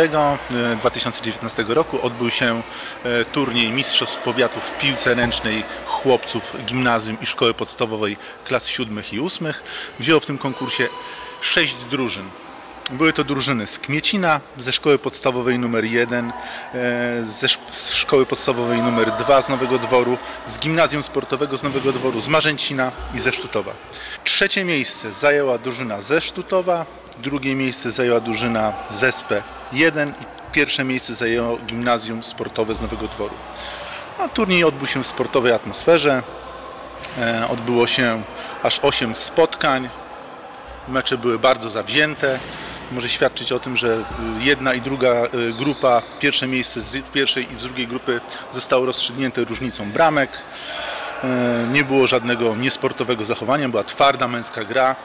lutego 2019 roku odbył się turniej Mistrzostw Powiatu w piłce ręcznej chłopców gimnazjum i szkoły podstawowej klas 7 i 8. Wzięło w tym konkursie 6 drużyn. Były to drużyny z Kmiecina, ze szkoły podstawowej nr 1, z szkoły podstawowej nr 2 z Nowego Dworu, z gimnazjum sportowego z Nowego Dworu, z Marzęcina i ze Sztutowa. Trzecie miejsce zajęła drużyna ze Sztutowa, drugie miejsce zajęła drużyna z SP1 i pierwsze miejsce zajęło gimnazjum sportowe z Nowego Dworu. A turniej odbył się w sportowej atmosferze, odbyło się aż 8 spotkań, mecze były bardzo zawzięte. Może świadczyć o tym, że jedna i druga grupa, pierwsze miejsce z pierwszej i z drugiej grupy zostało rozstrzygnięte różnicą bramek. Nie było żadnego niesportowego zachowania, była twarda męska gra.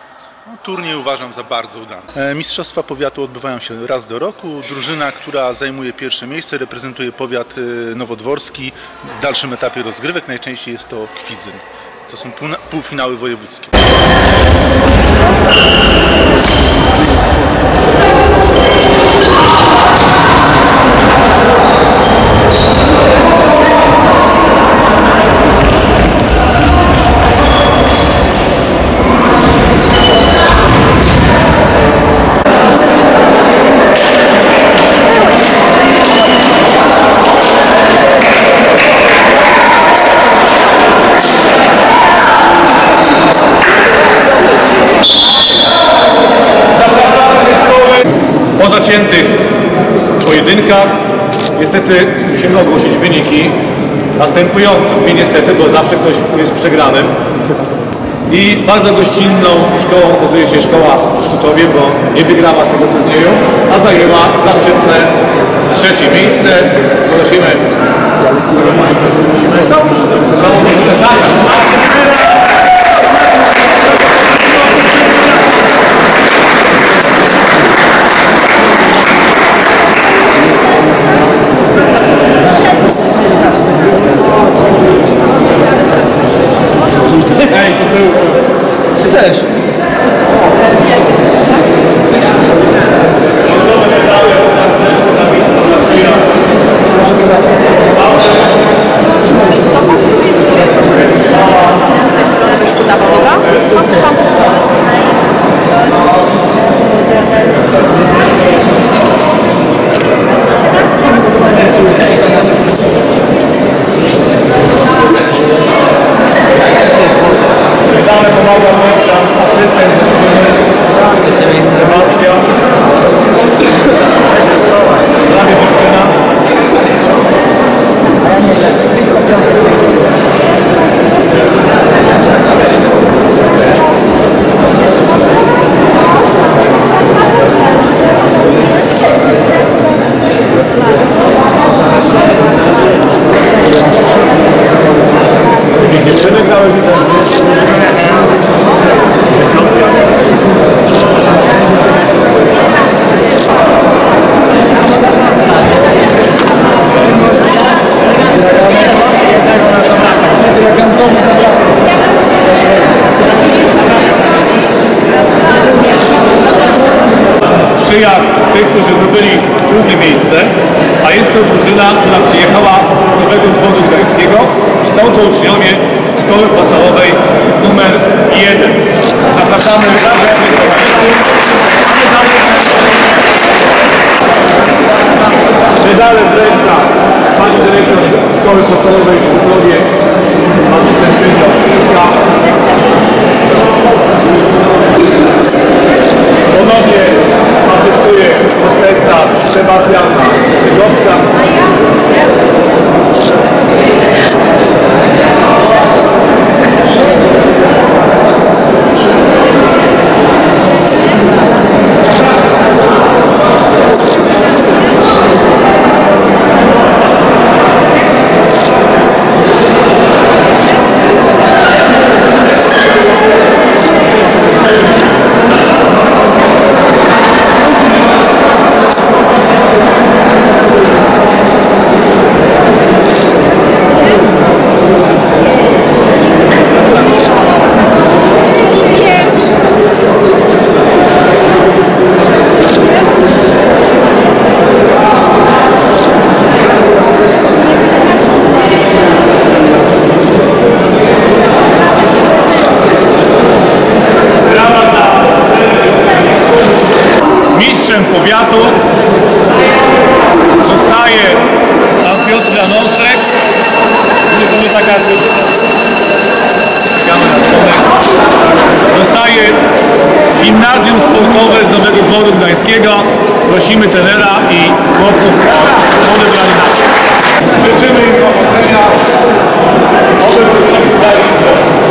No, turniej uważam za bardzo udany. Mistrzostwa powiatu odbywają się raz do roku. Drużyna, która zajmuje pierwsze miejsce, reprezentuje powiat nowodworski w dalszym etapie rozgrywek. Najczęściej jest to Kwidzyn. To są półfinały wojewódzkie. Po zaciętych pojedynkach niestety musimy ogłosić wyniki następujące. Nie niestety, bo zawsze ktoś jest przegranym. I bardzo gościnną szkołą okazuje się szkoła w Sztutowie, bo nie wygrała tego turnieju, a zajęła zaszczytne 3. miejsce. Prosimy. Przyjak tych, którzy zdobyli drugie miejsce, a jest to drużyna, która przyjechała z Nowego Dworu Gdańskiego i są to uczniowie szkoły podstawowej numer 1. Zapraszamy do medale wręcza pani dyrektor szkoły podstawowej w Sztutowie, pani ponownie asystuje profesor Sebastiana Tygowska. Gimnazjum Sportowe z Nowego Dworu Gdańskiego. Prosimy trenera i chłopców o realizację. Życzymy im powodzenia.